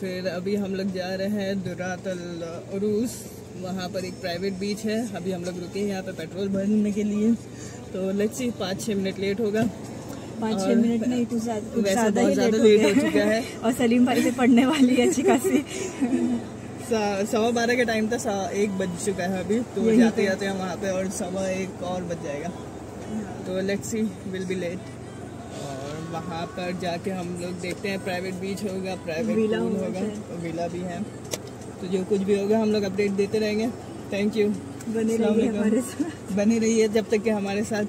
फिर अभी हम लोग जा रहे हैं दुर्रत अल अरूस, वहाँ पर एक प्राइवेट बीच है। अभी हम लोग रुके हैं यहाँ पे पेट्रोल भरने के लिए, तो लेट्स सी 5-6 मिनट लेट होगा। 5-6 मिनट नहीं, कुछ ज़्यादा ही लेट हो चुका है। और सलीम भाई से पढ़ने वाली है अच्छी खासी। 12:15 का टाइम था, 1 बज चुका है अभी। तो जाते जाते हम वहाँ पे और 1:15 और बज जाएगा, तो let's see will be late. और वहाँ पर जाके हम लोग देखते हैं, प्राइवेट बीच होगा, प्राइवेट विला होगा, विला भी है। तो जो कुछ भी होगा हम लोग अपडेट देते रहेंगे। थैंक यू, बने रहिए जब तक कि हमारे साथ।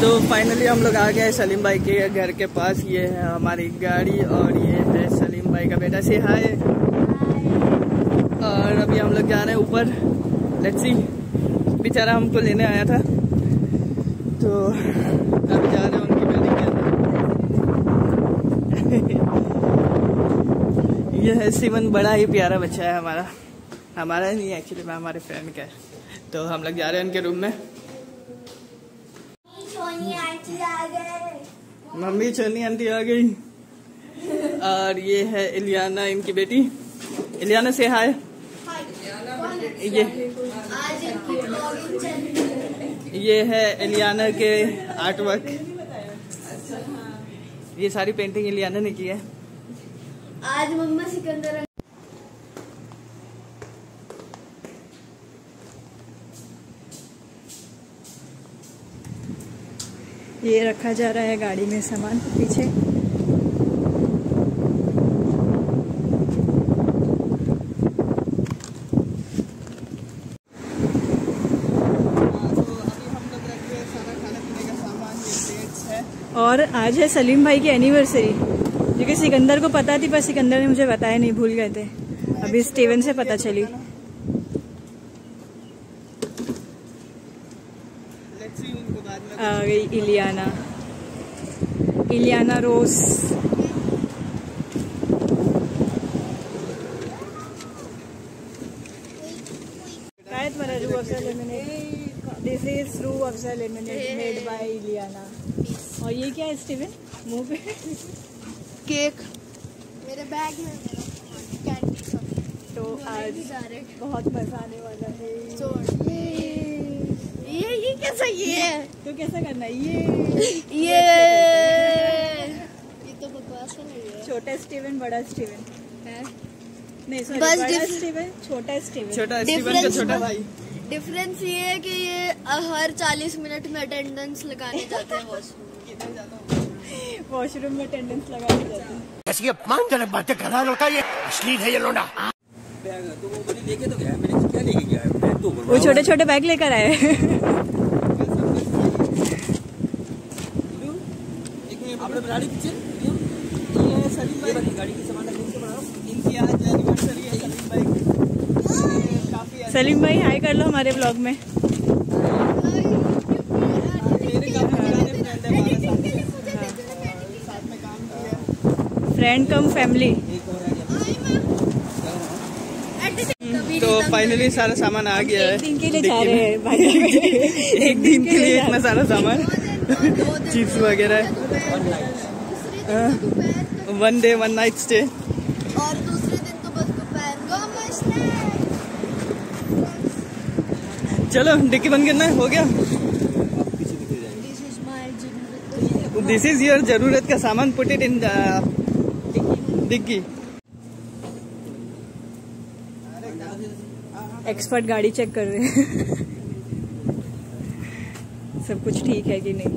तो फाइनली हम लोग आ गए हैं सलीम भाई के घर के पास। ये है हमारी गाड़ी और ये है सलीम भाई का बेटा। से हाय। और अभी हम लोग जा रहे हैं ऊपर। लेट्स सी, बेचारा हमको लेने आया था, तो अब जा रहे हैं उनकी बिल्डिंग के अंदर। ये है स्टीवन, बड़ा ही प्यारा बच्चा है हमारा। हमारा नहीं एक्चुअली, मैं हमारे फ्रेंड का है। तो हम लोग जा रहे हैं उनके रूम में। मम्मी सोनी आंटी आ गई। और ये है इलियाना, इनकी बेटी। इलियाना से हाय। ये है इलियाना के आर्टवर्क। ये सारी पेंटिंग इलियाना ने की है। आज मम्मा सिकंदर। ये रखा जा रहा है गाड़ी में सामान पीछे। और आज है सलीम भाई की एनिवर्सरी, जो कि सिकंदर को पता थी, पर सिकंदर ने मुझे बताया नहीं, भूल गए थे। अभी स्टीवन से पता चली। आ गई Iliana, Iliana rose. This is Rooh Afza laminate made by Iliana. और ये क्या है स्टीवन, मुंह पे? केक मेरे बैग में। तो आज बहुत मजा आने वाला है। ये कैसा, ये है तो कैसा करना है? ये तो बकवास नहीं है। छोटा स्टीवन, बड़ा स्टीवन है। नहीं सॉरी, बड़ा स्टीवन, छोटा स्टीवन। छोटा स्टीवन का छोटा भाई। डिफरेंस ये है कि ये हर 40 मिनट में अटेंडेंस लगाने जाते हैं वॉशरूम में। अटेंडेंस लगाने जाते हैं। ऐसी अपमानजनक बातें कर रहा लड़का, ये अश्लील है ये लोंडा। तो वो बड़ी लेके तो गया, मैंने क्या लेके गया है? वो छोटे छोटे बैग लेकर आए। सलीम भाई हाय कर लो हमारे ब्लॉग में। Friend come family. तो फाइनली सारा सामान आ गया है। दिन के लिए जा रहे हैं भाई। एक दिन के लिए इतना सारा सामान, चिप्स वगैरह, 1 डे 1 नाइट स्टे। और दूसरे दिन तो बस दोपहर। चलो डिक्की बंद करना, हो गया। दिस इज योर जरूरत का सामान, put it in dicky. Expert गाड़ी चेक कर रहे हैं। सब कुछ ठीक है कि नहीं।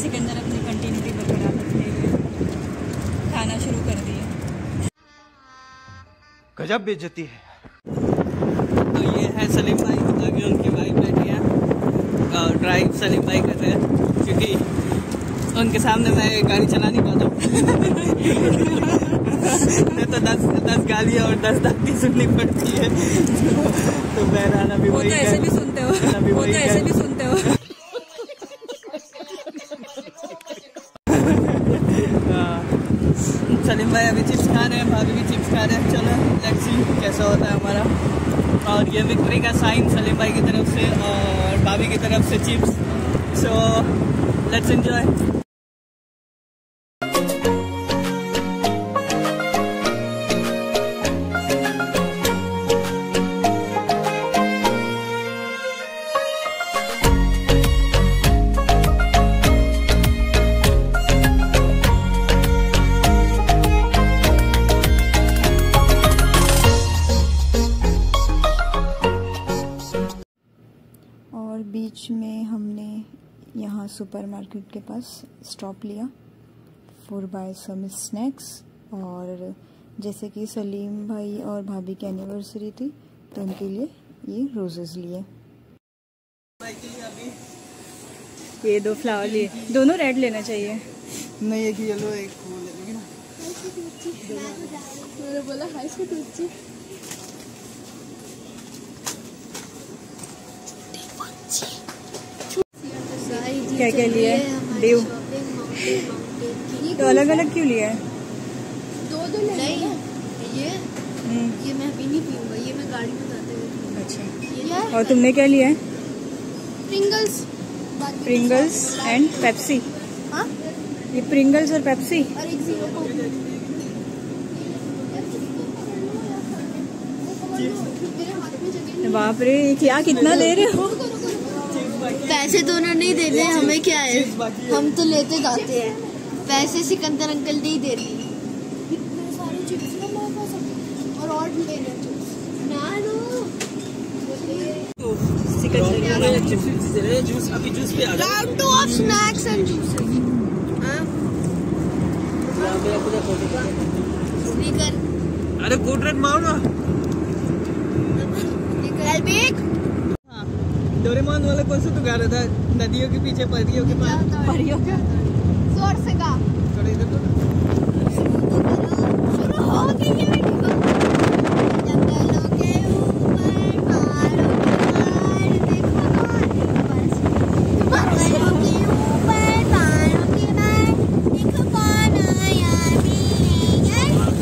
सिकंदर अपनी कंटिन्यूटी बरकरार रखने के लिए खाना शुरू कर दिया। गजब बेइज्जती है। तो ये है सलीम भाई, आगे उनकी वाइफ बैठी है। और ड्राइव सलीम भाई कर रहे हैं, क्योंकि उनके सामने मैं गाड़ी चला नहीं पाता। तो 10 गालियाँ और 10 धक्के सुननी पड़ती है। तो बहरहाल अभी वही ऐसे भी सुनते हो, वो तो ऐसे भी सुनते हो। सलीम भाई अभी चिप्स खा रहे हैं, भाभी भी चिप्स खा रहे हैं। चलो लेट्स सी कैसा होता है हमारा। और ये विक्ट्री का साइन सलीम भाई की तरफ से और भाभी की तरफ से चिप्स। So let's enjoy. बीच में हमने यहाँ सुपरमार्केट के पास स्टॉप लिया फॉर बाय सम स्नैक्स, और जैसे कि सलीम भाई और भाभी की एनिवर्सरी थी तो उनके लिए ये रोजेस लिए। ये दो फ्लावर लिए, दोनों रेड लेना चाहिए। नहीं एक येलो एक मैंने बोला क्या क्या लिया है तो अलग अलग क्यों लिया है? दो दो नहीं ये मैं अभी नहीं पीऊंगा, ये मैं गाड़ी में जाते हुए। अच्छा, और तुमने क्या लिया है? Pringles and Pepsi. ये प्रिंगल्स और पेप्सी बाप रे क्या कितना ले रहे हो? पैसे दोनों नहीं दे रहे हमें, क्या है हम तो लेते जाते हैं, पैसे सिकंदर अंकल नहीं दे रहे। कितने सारे चिप्स ना मेरे पास और ले रहे चिप्स ना लो सिकंदर के चिप्स दे रहे। जूस अभी जूस पे आ रहा है। Round 2 off snacks and juices. हां स्पीकर अरे गुड रेड मारो ना एलबिक डोरेमोन वाला कौन सा तो गा रहा था नदियों के पीछे परियों के पास परियों का जोर से गा थोड़ा इधर तो शुरू हो गई है। जंगलों के ऊपर पहाड़ों के पार देखो कौन आया मिलेगा।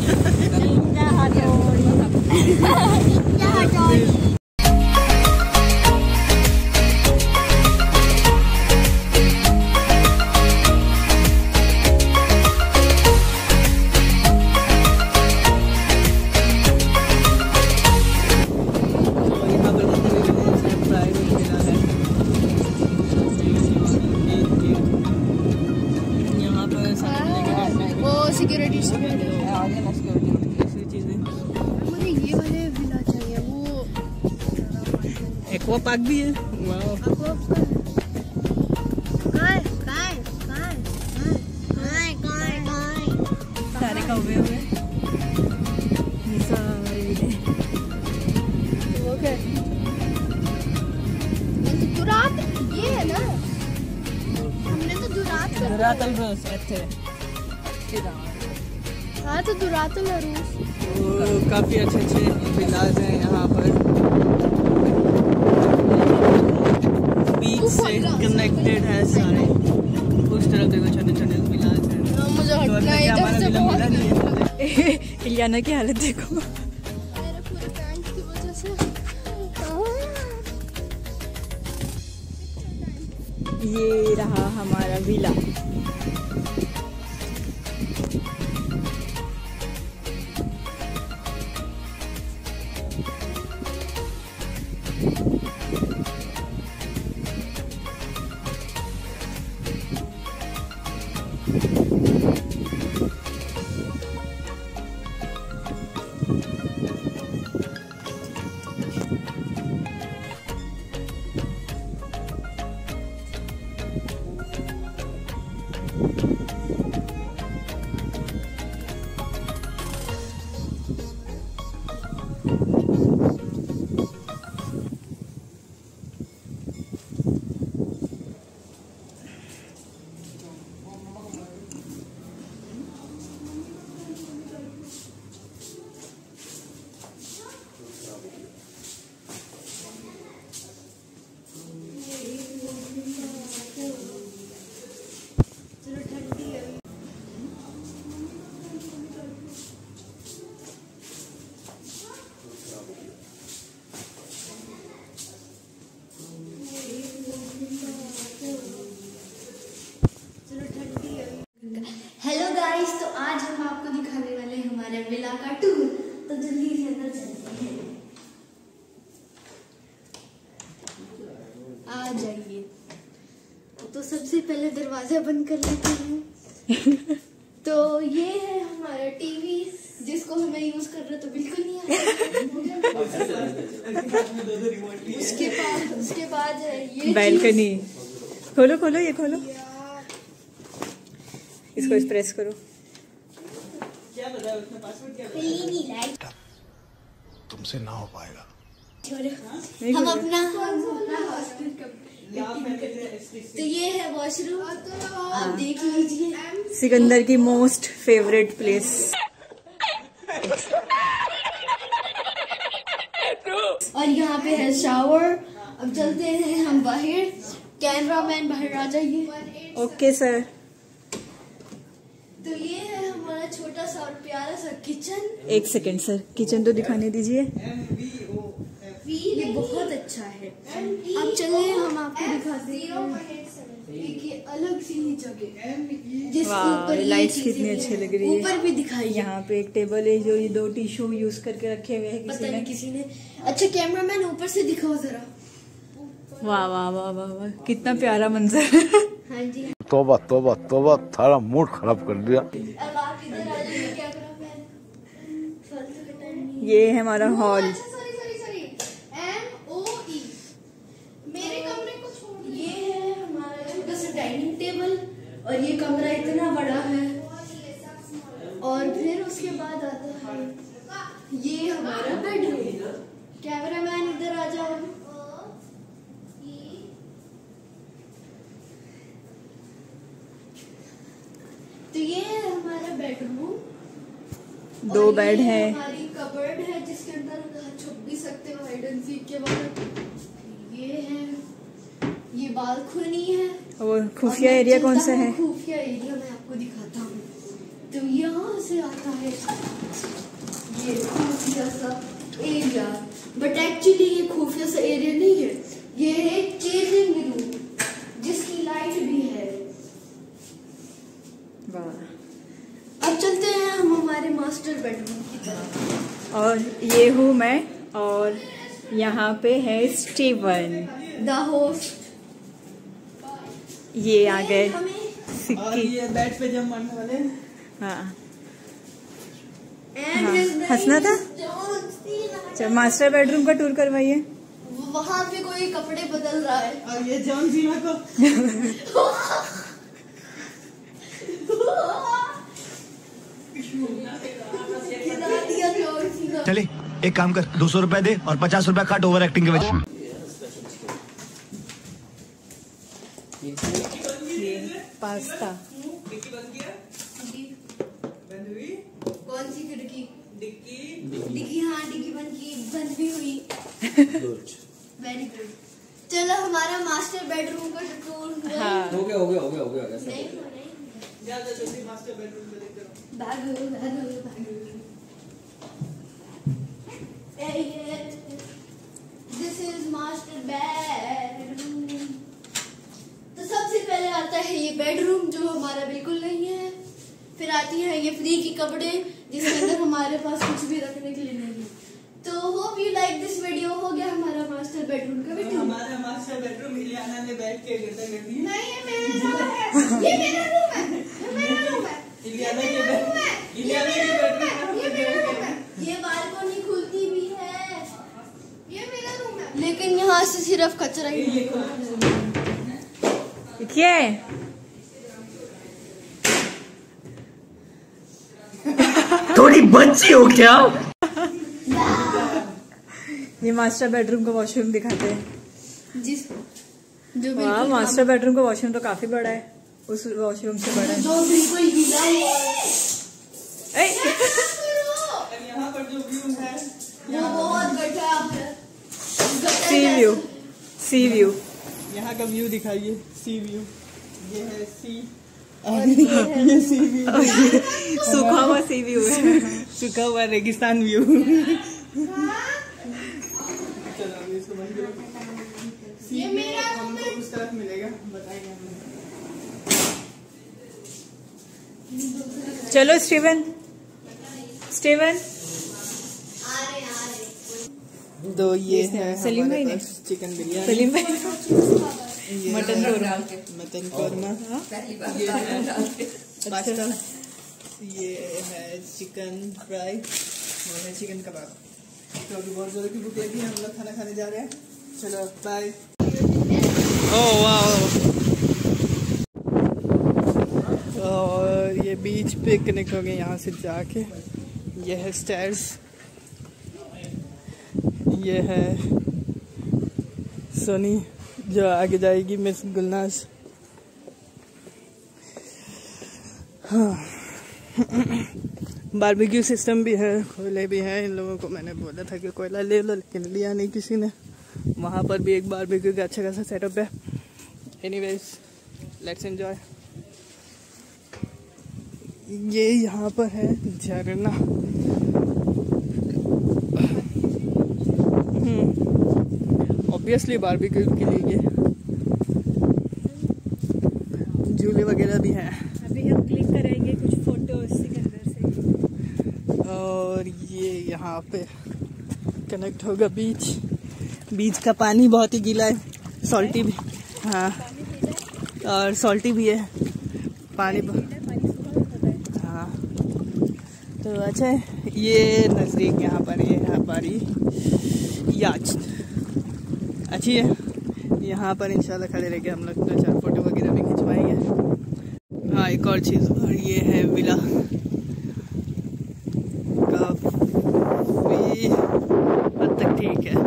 वो पार्क भी है। सारे कौवे हुए दुर्रत ये है ना, हमने तो दुर्रत अल अरूस थे। हाँ तो दुर्रत अल अरूस काफी अच्छे अच्छे विलाज हैं यहाँ पर, से कनेक्टेड है सारे, उस तरफ देखो छोटे छोटे विलाज हैं। मुझे हटना है इधर से बहुत। इलियाना की हालत देखो मेरे पूरे पैंट की वजह से। ये रहा हमारा विला, का टूर, तो जल्दी से अंदर चलते हैं। आ जाइए, तो सबसे पहले दरवाजा बंद कर लेते हैं। तो ये है हमारा टीवी जिसको हमें यूज करना तो बिल्कुल नहीं आता। उसके बाद है ये बालकनी। खोलो खोलो, ये खोलो, इसको प्रेस करो। क्या बताया उसने, पासवर्ड क्या बताया? नहीं लाइट तुमसे ना हो पाएगा। हम अपना तो ये है वॉशरूम, आप देख लीजिए। सिकंदर की मोस्ट फेवरेट प्लेस। और यहाँ पे है शावर। अब चलते हैं हम बाहर। कैमरा मैन बाहर आ जाइए। Okay sir. तो ये है हमारा छोटा सा और प्यारा सा किचन। एक सेकंड सर, किचन तो दिखाने दीजिए। ये बहुत अच्छा है। अब चलिए हम आपको दिखाते हैं अलग सी ही जगह। लाइट्स कितनी अच्छी लग रही है। ऊपर भी दिखाई। यहाँ पे एक टेबल है जो ये दो टिश्यू यूज करके रखे हुए हैं किसी ने। अच्छा कैमरामैन ऊपर से दिखाओ जरा। वाह वाह वाह वाह वाह, कितना प्यारा मंजर। हाँ जी। तोबा तोबा तोबा, थारा मूड खराब कर दिया। अब आप इधर आ जाइए कैमरामैन। ये है हमारा हॉल। और ये कमरा इतना बड़ा है। और फिर उसके बाद आता है ये हमारा बेडरूम। कैमरामैन इधर आ जाओ। तो ये है हमारा बेडरूम। दो बेड है। हमारी कबर्ड है जिसके अंदर छुप भी सकते हो, हाइडन सीट के बाहर। ये है, ये बालकनी है। और खुफिया एरिया कौन सा है? खुफिया एरिया मैं आपको दिखाता हूँ। तो यहाँ से आता है ये खुफिया सा एरिया, बट एक्चुअली ये खुफिया सा एरिया नहीं है, ये है चेजिंग रूम जिसकी लाइट भी है। वाह। अब चलते हैं हम हमारे मास्टर बेडरूम की तरफ। और ये हूँ मैं, और यहाँ पे है स्टीवन द होस्ट। ये आ गए सिक्की बेड पे जब मन वाले। हाँ हंसना था। चल मास्टर बेडरूम का टूर करवाइए। वहाँ पे कोई कपड़े बदल रहा है। और ये जॉन सीना को चले, एक काम कर, 200 रुपए दे और 50 रुपए काट ओवर एक्टिंग के वजह। पास्ता। कौन सी खिड़की? डिक्की। हाँ, डिक्की बंद भी हुई। Very good. चलो हमारा मास्टर बेडरूम का टूर हो गया। नहीं जल्दी मास्टर बेडरूम में लेकर भागो। This is master bedroom. तो सबसे पहले आता है ये बेडरूम जो हमारा बिल्कुल नहीं है। फिर आती है ये फ्री की कपड़े जिसके अंदर हमारे पास कुछ भी रखने के लिए नहीं। तो hope you like this video. हो गया हमारा मास्टर बेडरूम का वीडियो। हमारा मास्टर बेडरूम इलियाना ने बैठ के गद्दा कर दिया। नहीं ये मेरा रूम है। इलियाना के बेडरूम है। ये बालकनी खुलती भी है। ये मेरा रूम है, लेकिन यहाँ से सिर्फ कचरा ही निकलता है। देखिए थोड़ी बच्ची हो क्या? ये मास्टर बेडरूम का वॉशरूम दिखाते हैं। वाह, मास्टर बेडरूम का वॉशरूम तो काफी बड़ा है, उस वॉशरूम से बड़ा है। जो बिल्कुल गीला है। यहाँ पर जो व्यू है वो बहुत गटा। सी व्यू यहाँ का व्यू दिखाइए। सी व्यू, ये है सी। ये सी व्यू सूखा हुआ सी व्यू है। सूखा हुआ रेगिस्तान व्यू। सी मेरा हमको उस तरफ मिलेगा, बताइए हमें। चलो स्टीवन, स्टीवन दो ये है सलीम भाई ने चिकन बिरयानी, सलीम भाई मटन कौरमा, मटन कौरमा, ये है चिकन फ्राई, ये है चिकन कबाब। तो अभी बहुत जोर की भूख लगी है, हम लोग खाना खाने जा रहे हैं। चलो बाय। ओह वाह, और ये बीच पिकनिक हो गए यहाँ से जाके। ये है स्टेयर्स, ये है सोनी जो आगे जाएगी मिस गुलनाज। हाँ, बारबेक्यू सिस्टम भी है, कोयले भी हैं। इन लोगों को मैंने बोला था कि कोयला ले लो, लेकिन लिया नहीं किसी ने। वहाँ पर भी एक बारबेक्यू का अच्छा खासा सेटअप है। Anyways let's enjoy. ये यहाँ पर है झरना, ऑब्वियसली बारबेक्यू के लिए। झूले वगैरह भी हैं। अभी हम क्लिक करेंगे कुछ फोटोज सिकंदर से। और ये यहाँ पे कनेक्ट होगा बीच। बीच का पानी बहुत ही गीला है, सॉल्टी भी, हाँ, और सॉल्टी भी है पानी, हाँ, तो अच्छा है। ये नज़दीक यहाँ पर ये है हमारी याच, अच्छी है। यहाँ पर इंशाल्लाह खड़े रह के हम लोग 2-4 फोटो वगैरह भी खिंचवाएंगे। हाँ, एक और चीज़, और ये है विला काफ़ी हद तक ठीक है।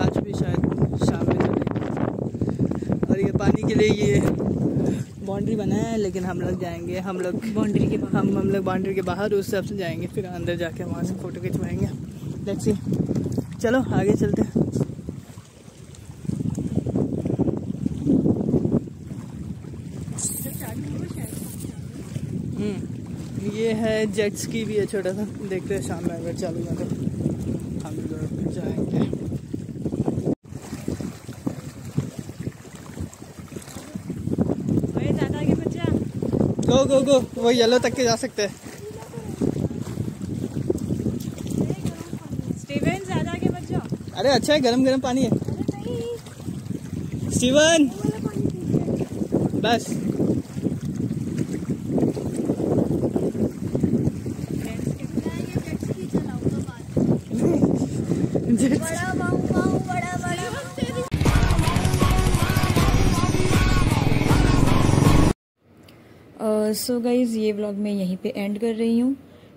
आज भी शायद शाम में चलेंगे। और ये पानी के लिए ये बाउंड्री बनाया है, लेकिन हम लोग जाएंगे, हम लोग बाउंड्री के, हम लोग बाउंड्री के बाहर उस तरफ से जाएंगे, फिर अंदर जाके वहाँ से फोटो खिंचवाएंगे। लेट्स सी, चलो आगे चलते हैं। ये है जेट्स की भी है छोटा सा, देखते हैं शाम में अगर चालू होगा तो हम लोग जाएंगे। गो गो गो, वो येलो तक के जा सकते हैं। स्टीवन ज़्यादा आगे मत जाओ। अरे अच्छा है, गरम गरम पानी है। स्टीवन बस, सो गाइज़ ये व्लॉग मैं यहीं पे एंड कर रही हूँ,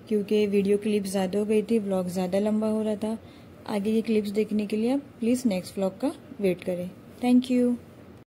क्योंकि वीडियो क्लिप ज़्यादा हो गई थी, व्लॉग ज़्यादा लंबा हो रहा था। आगे की क्लिप्स देखने के लिए आप प्लीज़ नेक्स्ट व्लॉग का वेट करें। Thank you.